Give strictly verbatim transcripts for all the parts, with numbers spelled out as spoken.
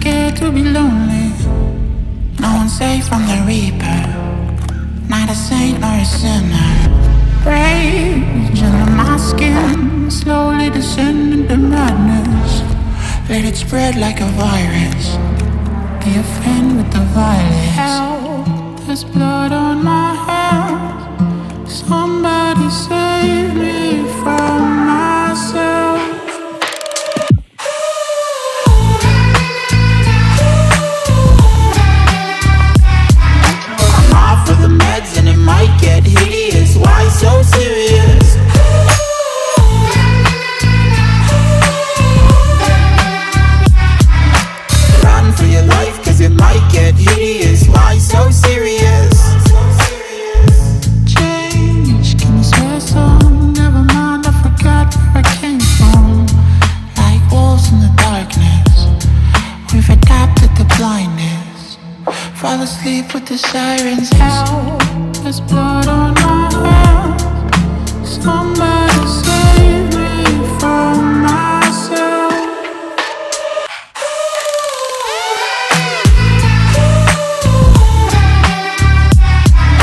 scared to be lonely. No one's safe from the reaper. Not a saint nor a sinner. Rage under my skin, slowly descending to madness. Let it spread like a virus. Be a friend with the violence. Hell, there's blood on my hands. Somebody save me from myself. I'm off of the meds and it might get hideous. Why so serious? Run for your life, cause it might get hideous. Why so serious? Blindness. Fall asleep with the sirens. Hell, there's blood on my hands. Somebody save me from myself.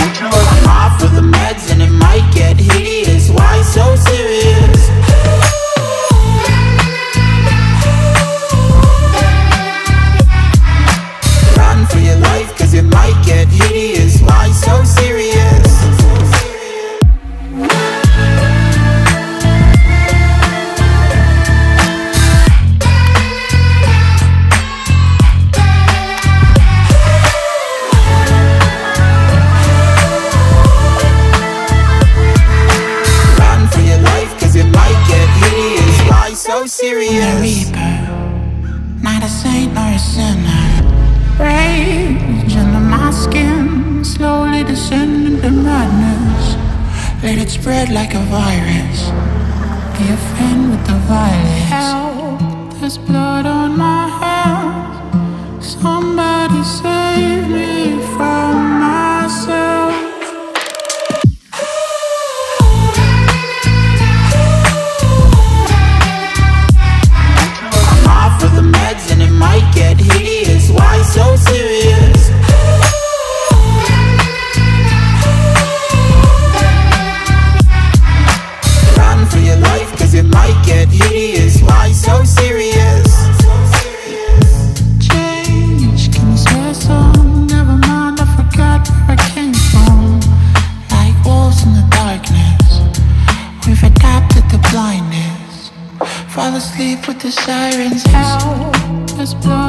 I'm off of the meds and it might get hideous. Why so serious? Let it spread like a virus. Be a friend with the violence. Hell, there's blood on my hands. Somebody save me from myself. I'm off of the meds and it might get hideous. Why so serious? Why so serious? Change, can you spare some? Never mind, I forgot where I came from. Like wolves in the darkness, we've adapted to blindness. Fall asleep with the sirens. Hell, there's blood.